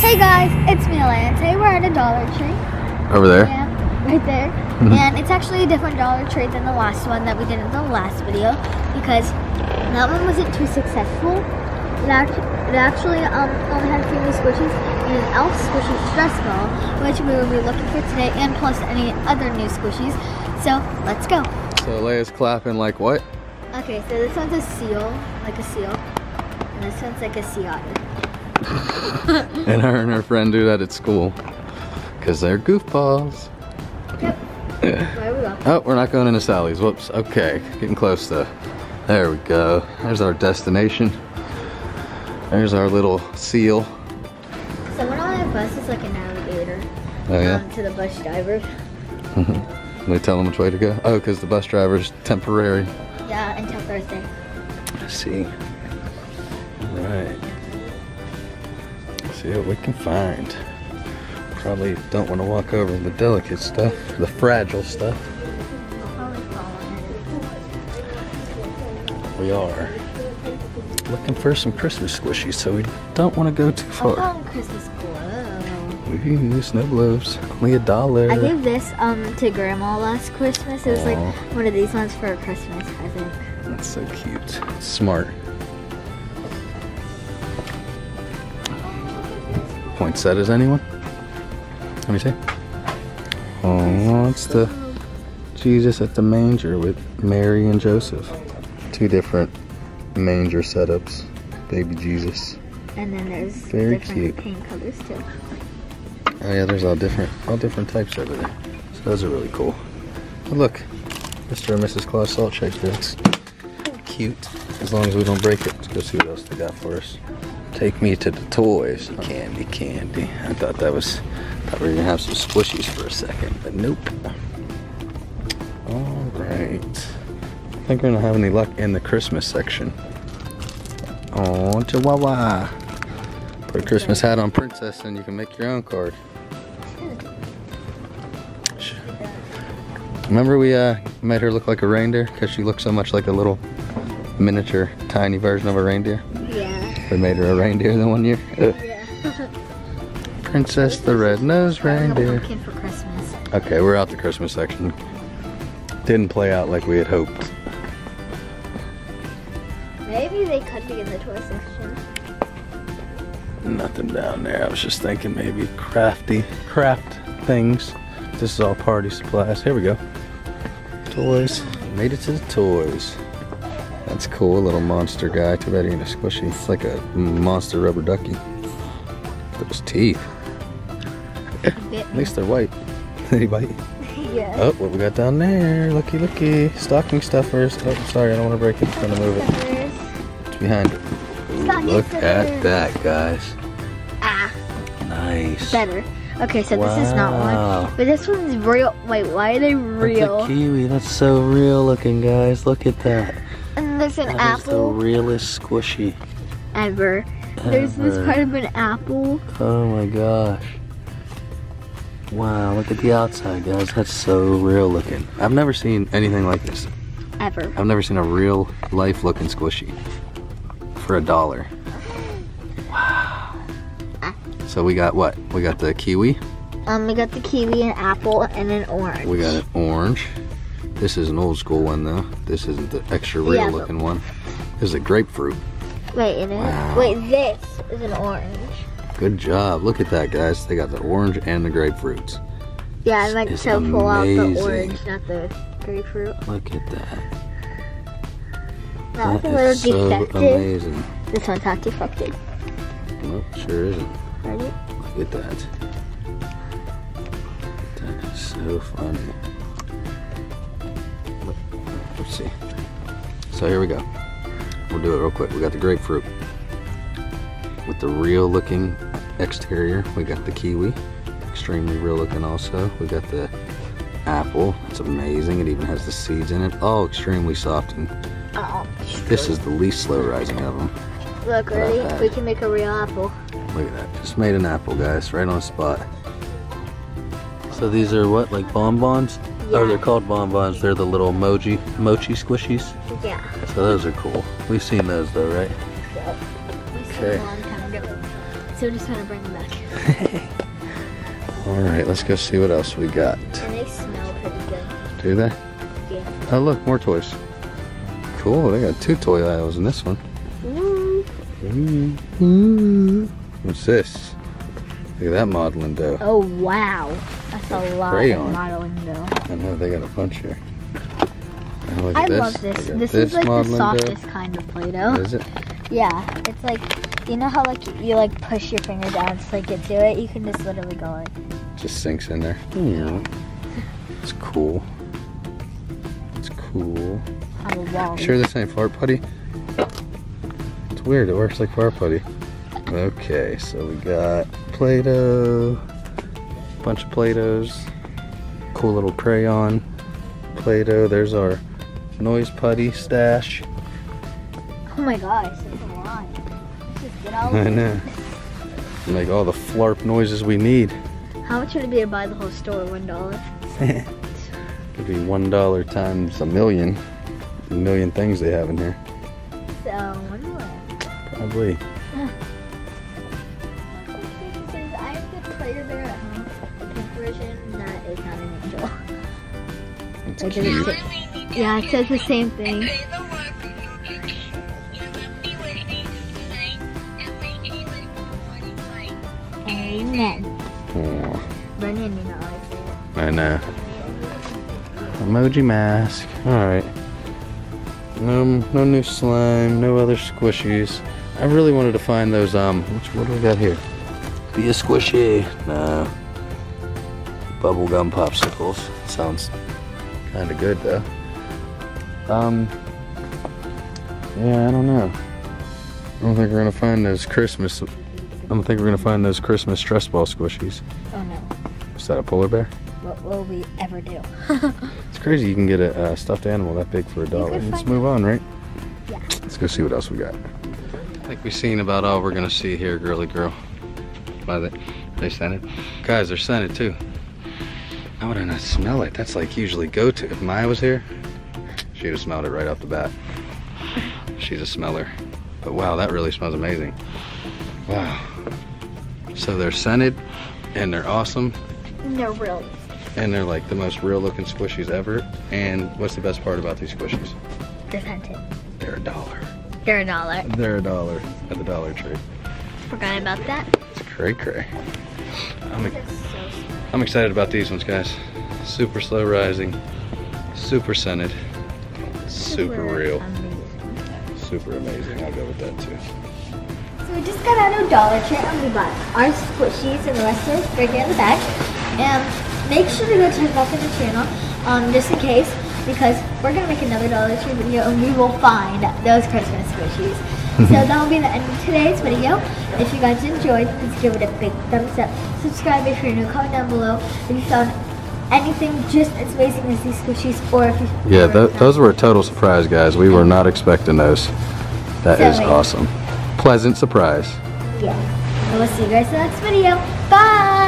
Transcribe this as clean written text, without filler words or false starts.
Hey guys, it's Mila, and today we're at a Dollar Tree. Over there? Yeah, right there. And it's actually a different Dollar Tree than the last one that we did in the last video, because that one wasn't too successful. It actually only had a few new squishies and an elf squishy stress ball, which we will be looking for today, and plus any other new squishies. So let's go. So Leia's clapping like what? Okay, so this one's a seal, like a seal, and this one's like a sea otter. And her and her friend do that at school because they're goofballs. Yep. There we go. Oh, we're not going into Sally's. Whoops. Okay, getting close though. There we go. There's our destination. There's our little seal. Someone on that bus is like an alligator. Oh yeah. To the bus driver. They tell them which way to go. Oh, because the bus driver's temporary. Yeah, until Thursday. I see. All right. See what we can find. Probably don't want to walk over the delicate stuff, the fragile stuff. We are looking for some Christmas squishies, so we don't want to go too far. I found Christmas glow. Ooh, snow globes. Only $1. I gave this to Grandma last Christmas. It was like one of these ones for a Christmas present. That's so cute. Smart. Poinsettias, anyone? Let me see. Oh, it's the Jesus at the manger with Mary and Joseph. Two different manger setups. Baby Jesus. And then there's different paint colors too. Oh yeah, there's all different types over there. So those are really cool. But look, Mr. and Mrs. Claus salt shaker. It's cute. As long as we don't break it. Let's go see what else they got for us. Take me to the toys. Candy. I thought that was, we were gonna have some squishies for a second, but nope. Alright. I think we're gonna have any luck in the Christmas section. Oh, Chihuahua. Put a Christmas hat on Princess and you can make your own card. Remember we made her look like a reindeer because she looked so much like a little miniature, tiny version of a reindeer? We made her a reindeer the one year. Yeah. Princess the Red-Nosed Reindeer. Pumpkin for Christmas. Okay, we're out the Christmas section. Didn't play out like we had hoped. Maybe they could be in the toy section. Nothing down there. I was just thinking maybe craft things. This is all party supplies. Here we go. Toys. Made it to the toys. That's cool, a little monster guy. Too bad he ain't a squishy. It's like a monster rubber ducky. Those teeth. At least they're white. Did he bite? Yeah. Oh, what we got down there? Looky, looky. Stocking stuffers. Oh, sorry, I don't want to break it. I'm going to move it. It's behind it. Ooh, look at that, guys. Ah. Nice. Better. Okay, so this is not one, but this one's real. Wait, why are they real? That's a kiwi. That's so real looking, guys. Look at that. There's an apple. That is the realest squishy ever. There's this part of an apple. Oh my gosh. Wow, look at the outside, guys. That's so real looking. I've never seen anything like this. Ever. I've never seen a real life looking squishy. For $1. Wow. So we got what? We got the kiwi. We got the kiwi, an apple, and an orange. We got an orange. This is an old school one though. This isn't the extra real looking one. This is a grapefruit. Wait, it is? Wow. Wait, this is an orange. Good job. Look at that, guys. They got the orange and the grapefruits. Yeah, I'd like to pull out the orange, not the grapefruit. Look at that. That's that is so amazing. This one's not defective. Nope, sure isn't. Ready? Look at that. That is so funny. Let's see. So here we go. We'll do it real quick. We got the grapefruit with the real looking exterior. We got the kiwi, extremely real looking also. We got the apple. It's amazing. It even has the seeds in it. All extremely soft. And this is the least slow rising of them. Look, ready? We can make a real apple. Look at that. Just made an apple, guys. Right on the spot. So these are what? Like bonbons? Yeah. Oh, they're called bonbons. They're the little mochi squishies. Yeah. So those are cool. We've seen those though, right? Yeah. Okay. so just want to bring them back. Alright, let's go see what else we got. And they smell pretty good. Do they? Yeah. Oh look, more toys. Cool, they got two toy aisles in this one. What's this? Look at that modeling dough. Oh wow. That's a lot of modeling dough. I know, they got a bunch here. Oh, look at this. I love this. This is like the softest kind of Play-Doh. Is it? Yeah. It's like, you know how like you like push your finger down to like get to it? You can just literally go like. Just sinks in there. Yeah. It's cool. It's cool. I love it. Sure this ain't fart putty? It's weird, it works like fart putty. Okay, so we got Play-Doh, bunch of Play-Dohs, cool little crayon, Play-Doh, there's our noise putty stash. Oh my gosh, there's a lot. Let's just get all of it. I know. Make all the flarp noises we need. How much would it be to buy the whole store? $1? Could be $1 times a million things they have in here. So, $1. Probably. Like yeah, it says the same thing. Amen. Brennan, you know, I know. Emoji mask. Alright. No new slime, no other squishies. I really wanted to find those, what do we got here? Be a squishy. No. Bubblegum popsicles. Sounds kinda good though. Yeah, I don't know. I don't think we're gonna find those Christmas. I don't think we're gonna find those Christmas stress ball squishies. Oh no. Is that a polar bear? What will we ever do? It's crazy you can get a stuffed animal that big for $1. Let's move on, right? Yeah. Let's go see what else we got. I think we've seen about all we're gonna see here, girly girl. By the they scented. Guys, they're scented too. How would I not smell it? That's like usually go-to. If Maya was here, she would have smelled it right off the bat. She's a smeller. But wow, that really smells amazing. Wow. So they're scented, and they're awesome. And they're real. And they're like the most real looking squishies ever. And what's the best part about these squishies? They're scented. They're $1. They're $1. They're $1 at the Dollar Tree. Forgot about that. It's cray-cray. I'm excited about these ones, guys. Super slow rising, super scented, super real, amazing. Super amazing. I'll go with that too. So we just got out of Dollar Tree and we bought our squishies and the rest of us right in the back. And make sure to go check back in the channel just in case, because we're going to make another Dollar Tree video and we will find those Christmas squishies. So that will be the end of today's video. If you guys enjoyed, please give it a big thumbs up. Subscribe if you're new. Comment down below if you found anything just as amazing as these squishies, or if you those were a total surprise, guys. We were not expecting those. That is awesome. Pleasant surprise. Yeah. And we'll see you guys in the next video. Bye!